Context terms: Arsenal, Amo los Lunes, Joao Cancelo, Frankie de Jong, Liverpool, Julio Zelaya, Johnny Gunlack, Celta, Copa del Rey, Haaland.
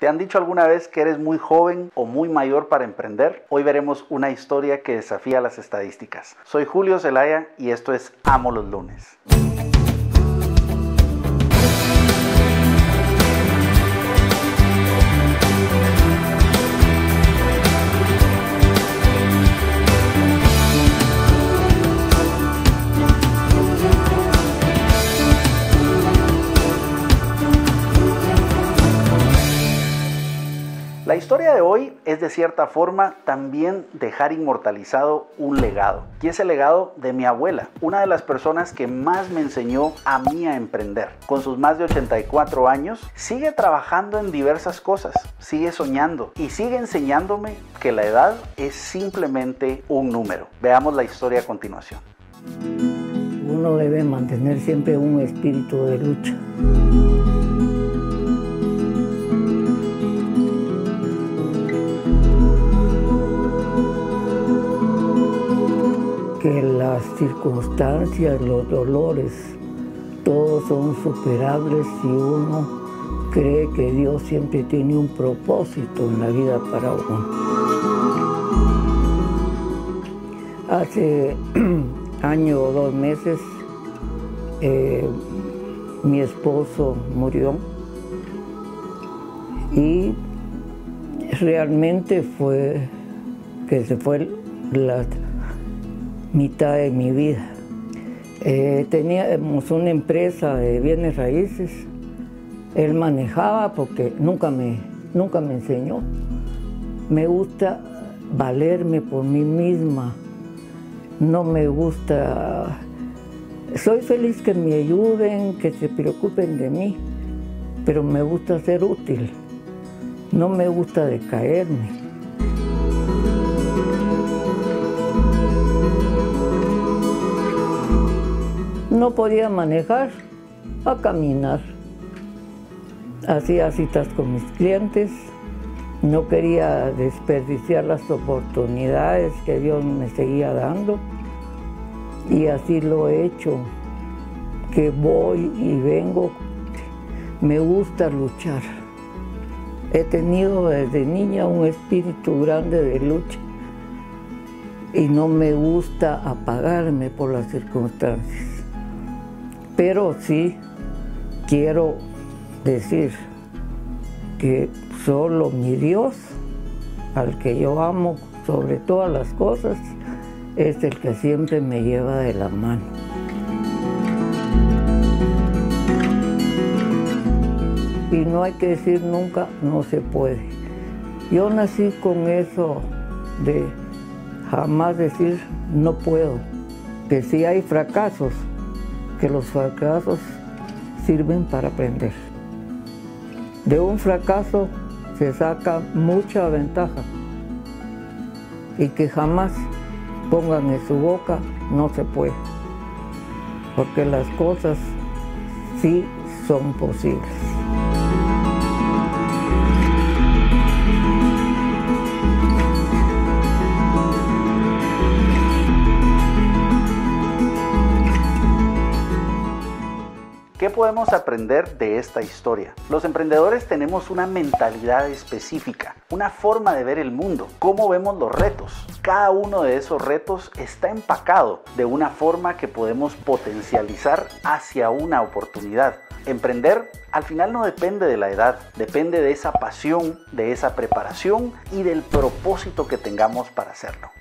¿Te han dicho alguna vez que eres muy joven o muy mayor para emprender? Hoy veremos una historia que desafía las estadísticas. Soy Julio Zelaya y esto es Amo los Lunes. La historia de hoy es de cierta forma también dejar inmortalizado un legado, y es el legado de mi abuela, una de las personas que más me enseñó a mí a emprender. Con sus más de 84 años, sigue trabajando en diversas cosas, sigue soñando y sigue enseñándome que la edad es simplemente un número. Veamos la historia a continuación. Uno debe mantener siempre un espíritu de lucha. Que las circunstancias, los dolores, todos son superables si uno cree que Dios siempre tiene un propósito en la vida para uno. Hace año o 2 meses mi esposo murió y realmente fue que se fue la mitad de mi vida. Teníamos una empresa de bienes raíces, él manejaba porque nunca me enseñó. Me gusta valerme por mí misma, no me gusta... Soy feliz que me ayuden, que se preocupen de mí, pero me gusta ser útil, no me gusta decaerme. No podía manejar, a caminar. Hacía citas con mis clientes, no quería desperdiciar las oportunidades que Dios me seguía dando y así lo he hecho, que voy y vengo. Me gusta luchar. He tenido desde niña un espíritu grande de lucha y no me gusta apagarme por las circunstancias. Pero sí quiero decir que solo mi Dios, al que yo amo sobre todas las cosas, es el que siempre me lleva de la mano. Y no hay que decir nunca, no se puede. Yo nací con eso de jamás decir no puedo, que sí hay fracasos, que los fracasos sirven para aprender. De un fracaso se saca mucha ventaja y que jamás pongan en su boca no se puede, porque las cosas sí son posibles. ¿Qué podemos aprender de esta historia? Los emprendedores tenemos una mentalidad específica, una forma de ver el mundo, cómo vemos los retos. Cada uno de esos retos está empacado de una forma que podemos potencializar hacia una oportunidad. Emprender al final no depende de la edad, depende de esa pasión, de esa preparación y del propósito que tengamos para hacerlo.